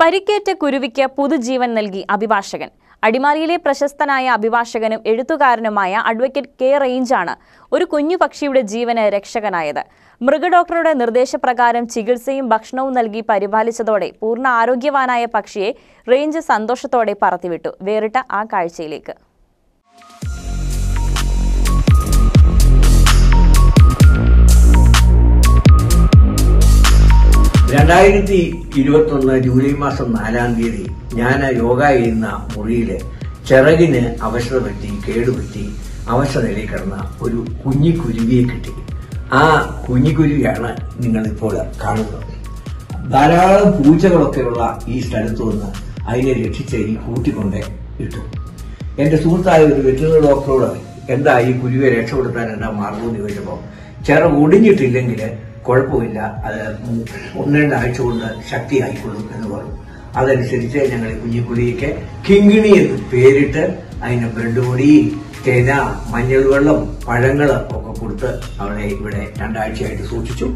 പരിക്കേറ്റ കുരുവിക്ക് പുതുജീവൻ നൽകി അഭിഭാഷകൻ. അടിമാലിയിലെ പ്രശസ്തനായ അഭിഭാഷകനും എഴുത്തുകാരനുമായ അഡ്വക്കേറ്റ് കെ റെയ്ഞ്ചാണ് ഒരു കുഞ്ഞു പക്ഷിയുടെ ജീവന് രക്ഷകനായത്. മൃഗഡോക്ടറുടെ നിർദ്ദേശപ്രകാരം ചികിത്സയും ഭക്ഷണവും നൽകി പരിപാലിച്ചതോടെ പൂർണ്ണ ആരോഗ്യവാനായ പക്ഷിയെ റെയ്ഞ്ച് സന്തോഷത്തോടെ പറത്തിവിട്ടു. വേറിട്ട ആ കാഴ്ചയിലേക്ക്. രണ്ടായിരത്തി 2021 ജൂലൈ മാസം 4-ാം തീയതി ഞാൻ യോഗ ചെയ്യുന്ന മുറിയില് ചിറകിന് അവശതയിൽ കിടന്ന ഒരു കുഞ്ഞിക്കുരുവിയെ കിട്ടി. ആ കുഞ്ഞിക്കുരുവിയാണ് നിങ്ങളിപ്പോൾ കാണുന്നത്. ധാരാളം പൂച്ചകളൊക്കെയുള്ള ഈ സ്ഥലത്തു നിന്ന് അതിനെ രക്ഷിച്ച് ഈ കൂട്ടിക്കൊണ്ട് ഇട്ടു. എന്റെ സുഹൃത്തായ ഒരു വെറ്റിനറി ഡോക്ടറോട് എന്താ ഈ കുരുവിയെ രക്ഷപ്പെടുത്താൻ എന്താ മാർഗം എന്ന് ചോദിച്ചപ്പോൾ ചിറക് ഒടിഞ്ഞിട്ടില്ലെങ്കിൽ കുഴപ്പമില്ല, അത് 1-2 ആഴ്ച കൊണ്ട് ശക്തിയായിക്കൊള്ളും എന്ന് പറഞ്ഞു. അതനുസരിച്ച് ഞങ്ങൾ കുഞ്ഞിക്കുരുവിക്ക് കിങ്ങിണി എന്ന് പേരിട്ട് അതിന് ബ്രെഡ് പൊടി, തേന, മഞ്ഞൾ വെള്ളം, പഴങ്ങൾ ഒക്കെ കൊടുത്ത് അവളെ ഇവിടെ 2 ആഴ്ചയായിട്ട് സൂക്ഷിച്ചു.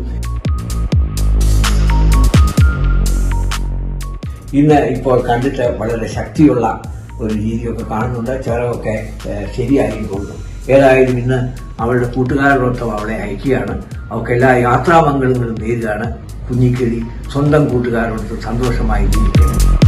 ഇന്ന് ഇപ്പോൾ കണ്ടിട്ട് വളരെ ശക്തിയുള്ള ഒരു രീതിയൊക്കെ കാണുന്നുണ്ട്. ചിറകൊക്കെ ശരിയായി പോകുന്നു. ഏതായാലും ഇന്ന് അവളുടെ കൂട്ടുകാരോടൊപ്പം അവളെ അയക്കുകയാണ്. അവർക്ക് എല്ലാ യാത്രാമംഗളങ്ങളും നേരിടാണ്. കുഞ്ഞിക്കിളി സ്വന്തം കൂട്ടുകാരോടൊപ്പം സന്തോഷമായി ജീവിക്കുന്നത്.